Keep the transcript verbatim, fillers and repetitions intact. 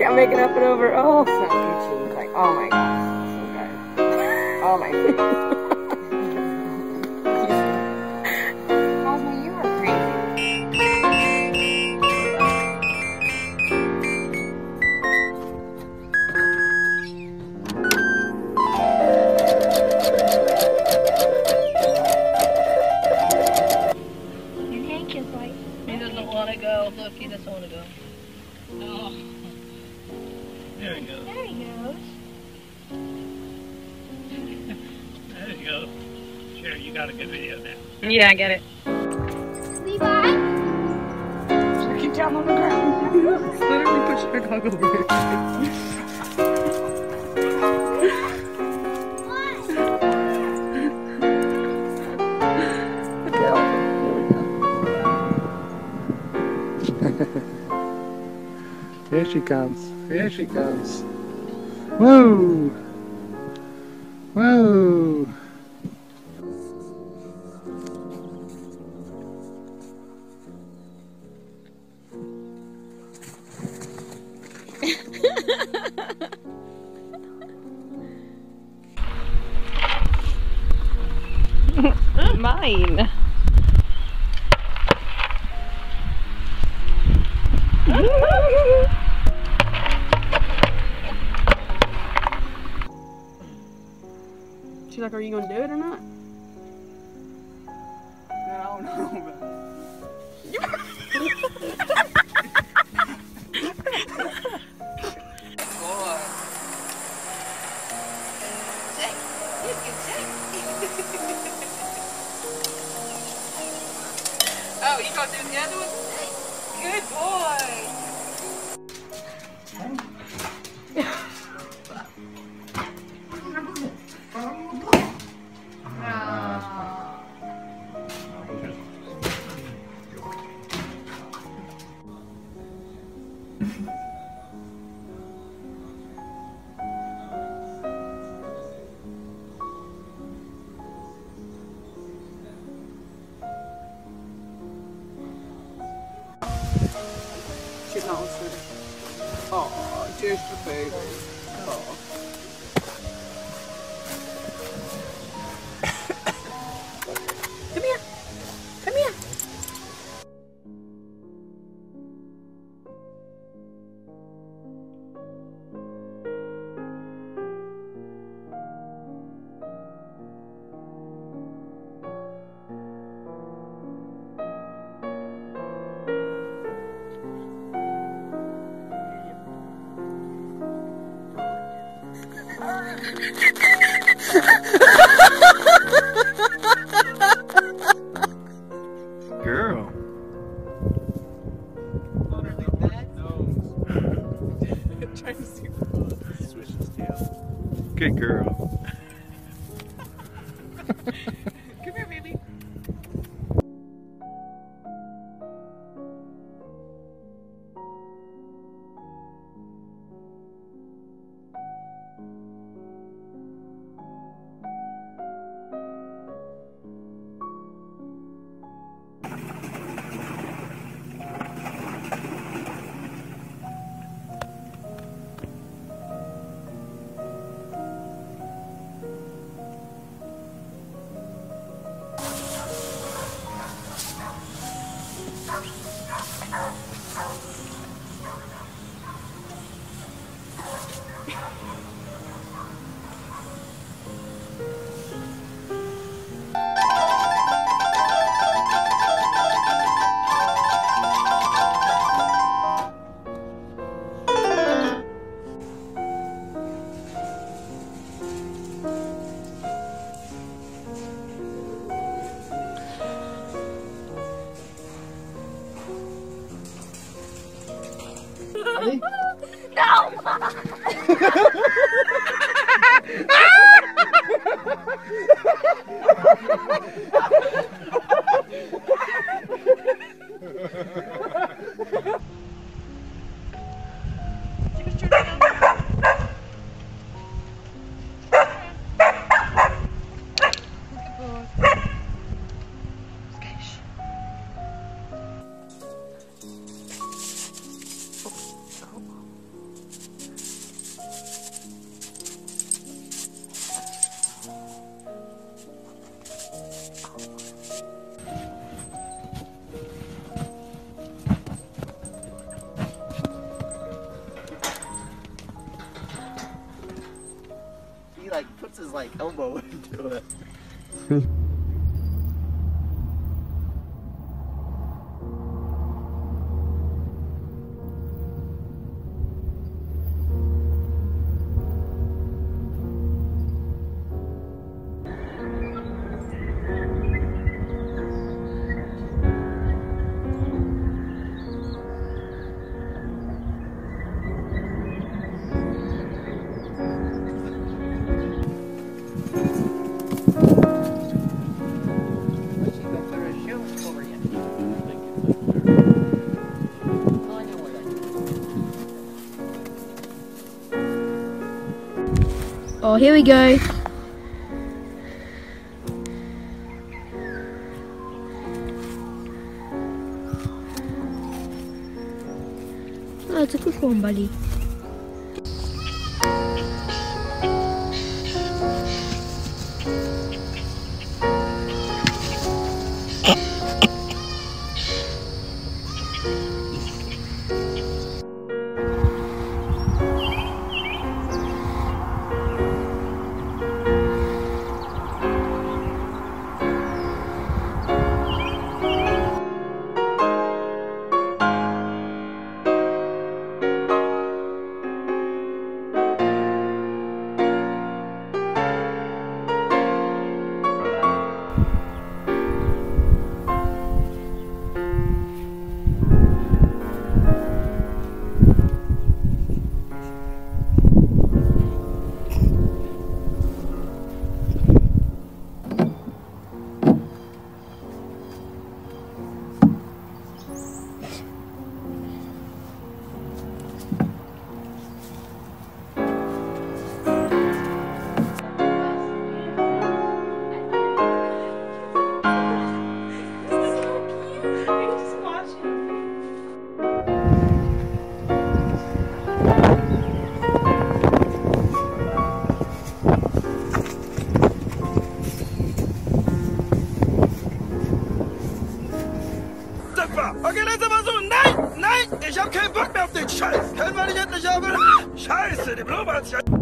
shit, I'm making up and over. Oh, it's not Gucci. Like, oh my gosh, so good. Oh my goodness. Cosmo, you are crazy. Your hand kiss light. He doesn't want to go. Look, he doesn't want to go. Oh. There he goes. There he goes. There he goes. Sure, you got a good video now. Yeah, I get it. Levi? Keep down on the ground. Literally pushing your dog over here. What? There we go. Here she comes. Here she comes. Whoa! Whoa! Mine. She's like, are you gonna do it or not? I don't know, oh, you gonna do the other one? Good boy! Oh. She's not listening. Oh, just a baby. Oh. Come here. Come here. Girl. Trying to see swish his tail. Good girl. Come here, baby. No! his like elbow into it. Oh, here we go. Oh, it's a good one, buddy. Okay, let's mal so. Nein, nein, ich hab keinen Bock mehr auf den Scheiß. Können wir nicht endlich haben? Scheiße, die Blumen hat sich...